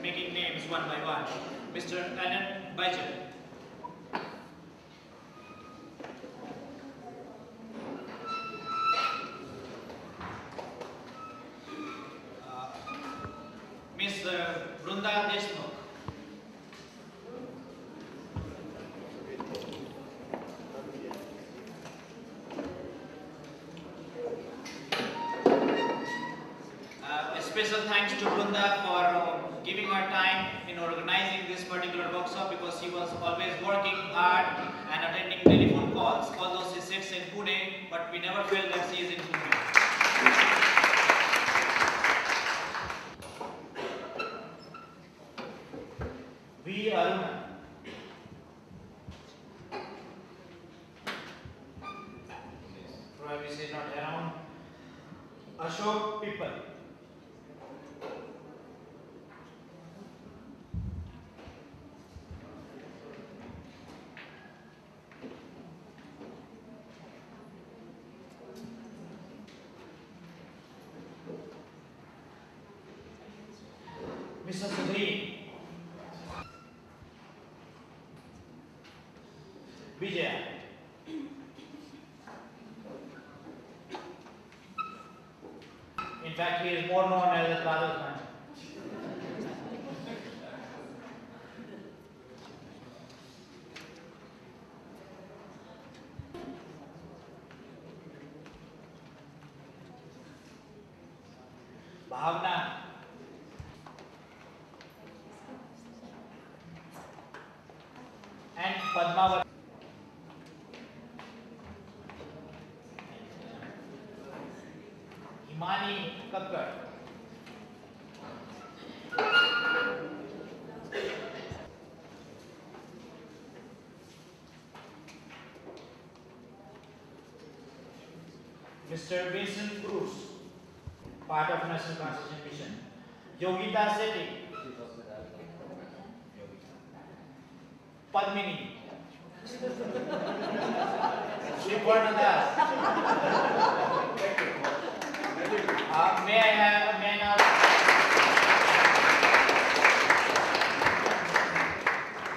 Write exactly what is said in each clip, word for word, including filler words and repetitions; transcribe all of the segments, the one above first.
Making names one by one. Mister Anand Bajan. Uh, Miss Brunda Deshmukh. Uh, a special thanks to Brunda for uh, giving her time in organizing this particular workshop, because she was always working hard and attending telephone calls, although she sits in Pune, but we never felt that she is in Pune. We are probably is not around. Ashok Pippal. Mister Sudhir. Vijaya. In fact, he is more known as Lajothman. Bhavna. And Padmavati. Mani Kakkar. Mister Vincent Cruz, part of National Translation Mission. Yogita Sethi. Padmini. Shiv Kumar Das. Uh, may I have a man of...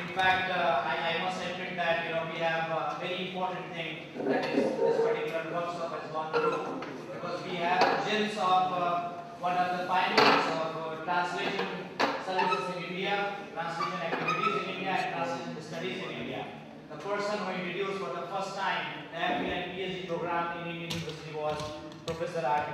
In fact, uh, I, I must admit that, you know, we have a very important thing that is this particular workshop has gone through, because we have gems of uh, one of the pioneers of uh, translation services in India, translation activities in India, and translation studies in India. The person who introduced for the first time the M P and PhD program in Indian University was Professor Aki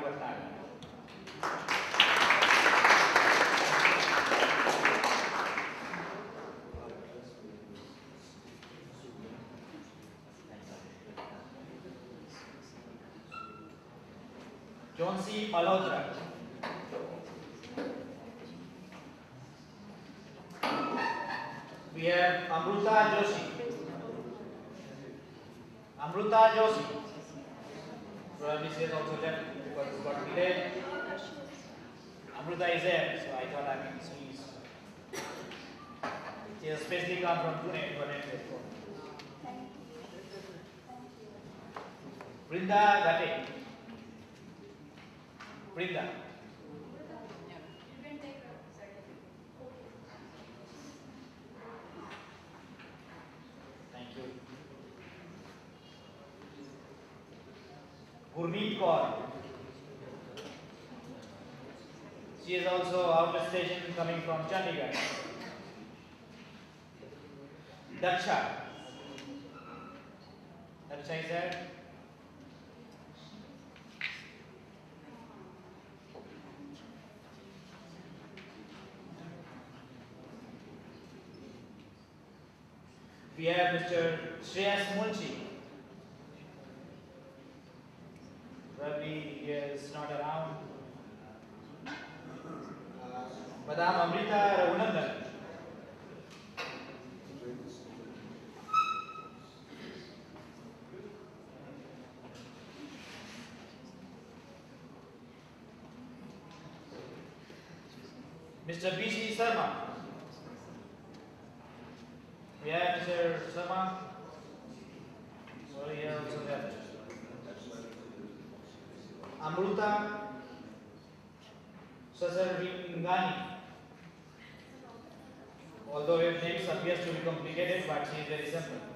John C Palodra. C. Palodra. We have Amruta Joshi. Amruta Joshi. Probably she has also left because it's got delayed. Amruta is there, so I thought I mean she is. She has especially come from Pune to an end before. Brinda Gate. Brinda. Gurmeet Kaur. She is also out of station coming from Chandigarh. Daksha. Daksha is there. We have Mister Shreyas Munchi. Probably he is not around. Madam Amita Raghunandan. Mister B C Sarma. We have Mister Sarma. Sorry, here also there. Amruta, Sir B. Ngani, although her name appears to be complicated, but she is very simple.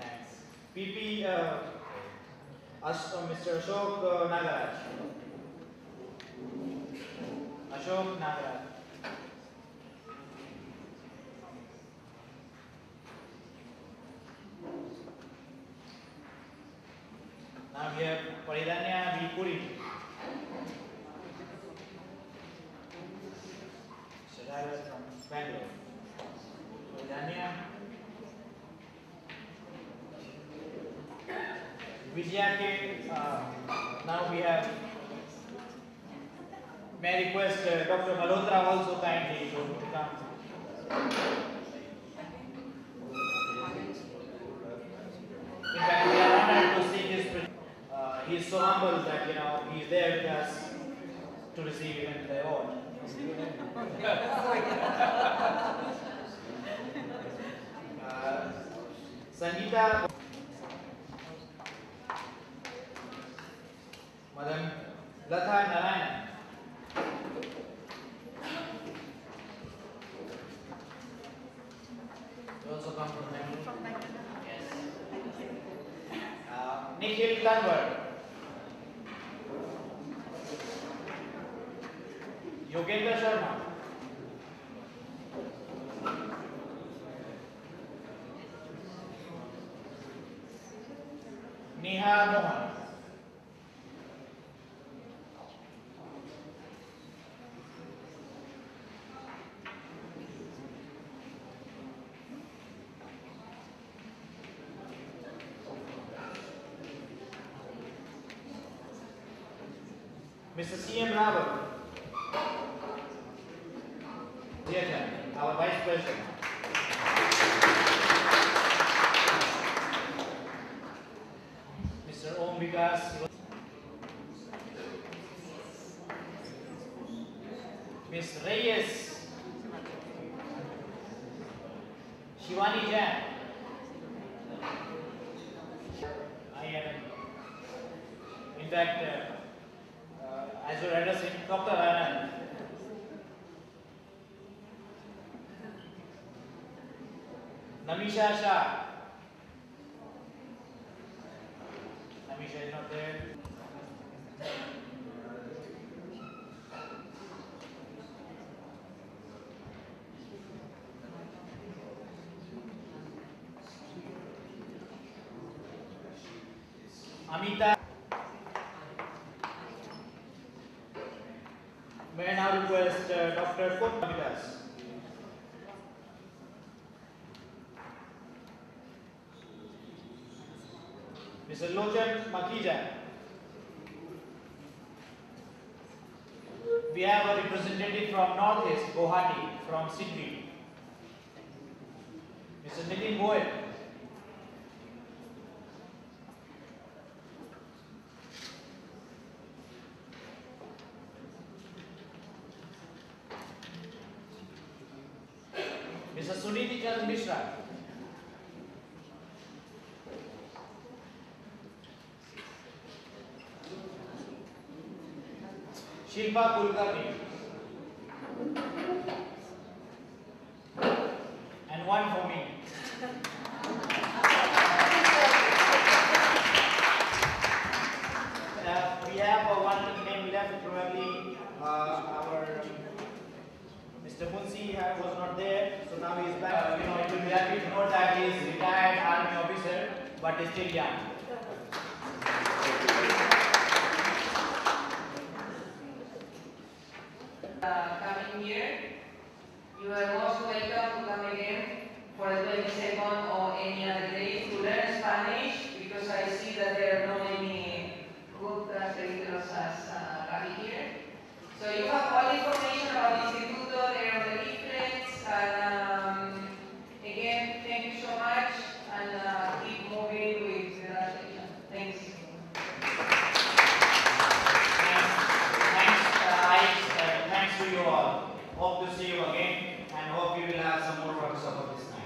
Thanks. P P Uh, Ash, uh, Mister Ashok uh, Nagaraj. Ashok Nagaraj. Now we have Paridanya Vipuri. Should I was from Bangalore? Paridanya. Vijaya K. Uh, now we have. May I request uh, Doctor Malotra also kindly to come. In fact, we are honored to see his. Uh, he is so humble that you know he is there with us to receive even the award. uh, Sangeeta. Madam Lata Narayanan. You also come from Bangalore? From Bangalore. Yes. Uh, Nikhil Thunderbird. Yogita Sharma. Nihar Mohan. Mister C. M. Rao, our Vice President. Mister Om Vikas. Miss Reyes. Shivani Jain. I am. In fact, uh, as you read us in Doctor Anand. Namisha Shah. Namisha is not there. Amita. May I now request uh, Doctor Amita. Mister Lojan Makija. We have a representative from Northeast, Guwahati, from Sydney. Mister Nitin Mohen. Mister Suniti Chand Mishra. Shilpa Kulkarni. And one for me. uh, we have uh, one name left, probably uh, our. Mister Munshi was not there, so now he is back. Uh, you know, it will be happy to know that he is a retired army officer, but is still young. Uh, coming here, you are most welcome to come again for the twenty-second or any other day to learn Spanish, because I see that there are not many good translators as uh, coming here. So you have all information about the Instituto, there are the leaflets, and um, again, thank you so much, and uh, keep moving with the translation. Thanks. Thanks, thanks, uh, I, uh, thanks to you all. Hope to see you again, and hope you will have some more workshops of this time.